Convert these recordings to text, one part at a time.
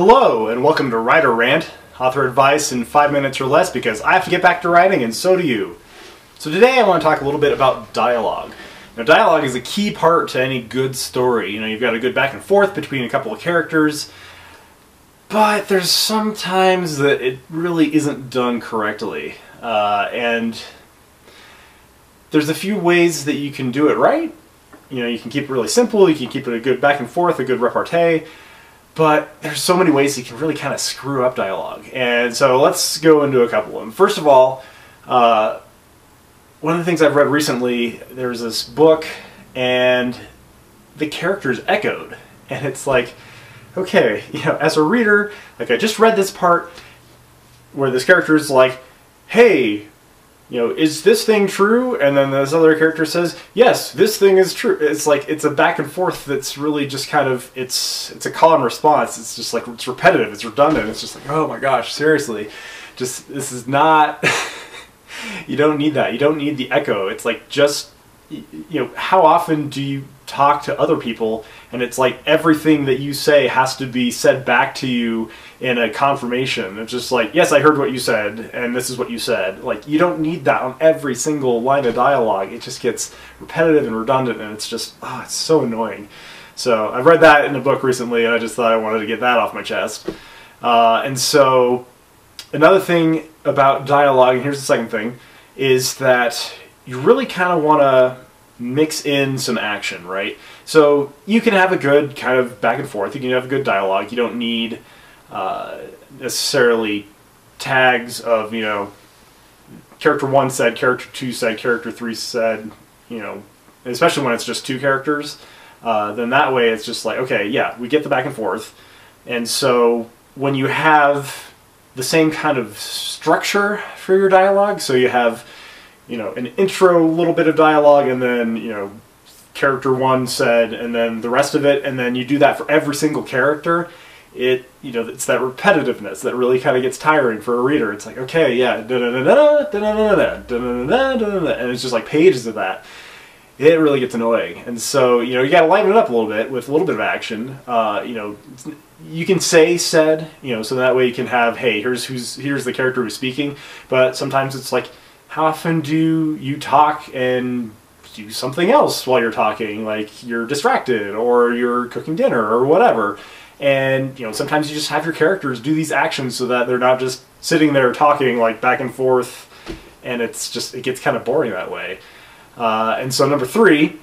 Hello, and welcome to Writer Rant, author advice in 5 minutes or less because I have to get back to writing and so do you. So today I want to talk a little bit about dialogue. Now, dialogue is a key part to any good story. You know, you've got a good back and forth between a couple of characters, but there's sometimes that it really isn't done correctly. And there's a few ways that you can do it right. You know, you can keep it really simple, you can keep it a good back and forth, a good repartee, but there's so many ways you can really kind of screw up dialogue. And so let's go into a couple of them. First of all, one of the things I've read recently, there's this book and the characters echoed. And it's like, okay, you know, as a reader, like I just read this part where this character is like, hey, you know, is this thing true? And then this other character says, yes, this thing is true. It's like, it's a back and forth that's really just kind of, it's a call and response. It's just like, it's repetitive, it's redundant. It's just like, oh my gosh, seriously. Just, this is not, you don't need that. You don't need the echo. It's like just, you know, how often do you talk to other people and it's like everything that you say has to be said back to you in a confirmation. It's just like, yes, I heard what you said and this is what you said. Like, you don't need that on every single line of dialogue. It just gets repetitive and redundant and it's just, oh, it's so annoying. So I've read that in a book recently and I just thought I wanted to get that off my chest. And so another thing about dialogue, and here's the second thing, is that you really kind of want to mix in some action, right? So you can have a good kind of back and forth, you can have a good dialogue, you don't need necessarily tags of, you know, character one said, character two said, character three said, you know, especially when it's just two characters, then that way it's just like, okay, yeah, we get the back and forth. And so when you have the same kind of structure for your dialogue, so you have, you know, an intro, little bit of dialogue, and then, you know, character one said, and then the rest of it, and then you do that for every single character, it, you know, it's that repetitiveness that really kind of gets tiring for a reader. It's like, okay, yeah, and it's just like pages of that. It really gets annoying. And so, you know, you gotta lighten it up a little bit with a little bit of action. You know, you can say said, you know, so that way you can have, hey, here's the character who's speaking, but sometimes it's like, how often do you talk and do something else while you're talking? Like, you're distracted or you're cooking dinner or whatever. And, you know, sometimes you just have your characters do these actions so that they're not just sitting there talking like back and forth, and it's just, it gets kind of boring that way. And so number three,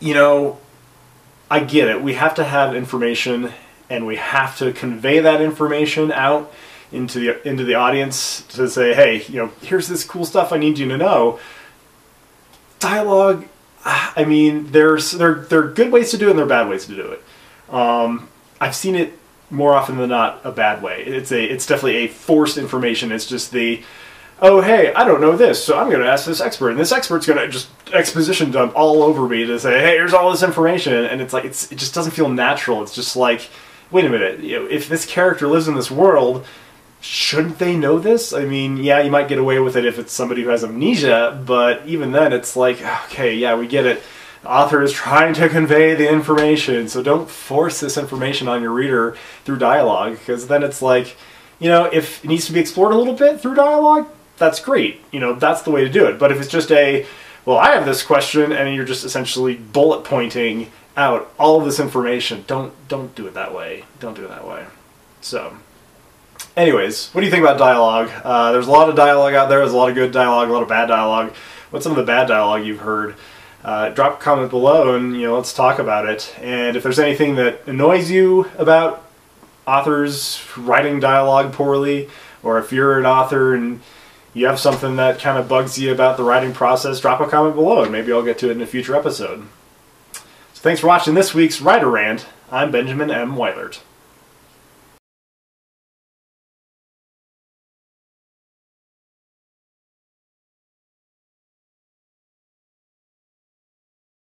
you know, I get it. We have to have information and we have to convey that information out into the audience to say, hey, you know, here's this cool stuff I need you to know. Dialogue, I mean, there are good ways to do it and there are bad ways to do it. I've seen it more often than not a bad way. It's definitely a forced information. It's just the, oh, hey, I don't know this, so I'm going to ask this expert, and this expert's going to just exposition dump all over me to say, hey, here's all this information, and it's like, it just doesn't feel natural. It's just like, wait a minute, you know, if this character lives in this world, shouldn't they know this? I mean, yeah, you might get away with it if it's somebody who has amnesia, but even then it's like, okay, yeah, we get it. The author is trying to convey the information, so don't force this information on your reader through dialogue, because then it's like, you know, if it needs to be explored a little bit through dialogue, that's great. You know, that's the way to do it. But if it's just a, well, I have this question, and you're just essentially bullet pointing out all of this information, don't do it that way. Don't do it that way. So anyways, what do you think about dialogue? There's a lot of dialogue out there. There's a lot of good dialogue, a lot of bad dialogue. What's some of the bad dialogue you've heard? Drop a comment below and, you know, let's talk about it. And if there's anything that annoys you about authors writing dialogue poorly, or if you're an author and you have something that kind of bugs you about the writing process, drop a comment below and maybe I'll get to it in a future episode. So thanks for watching this week's Writer Rant. I'm Benjamin M. Weilert.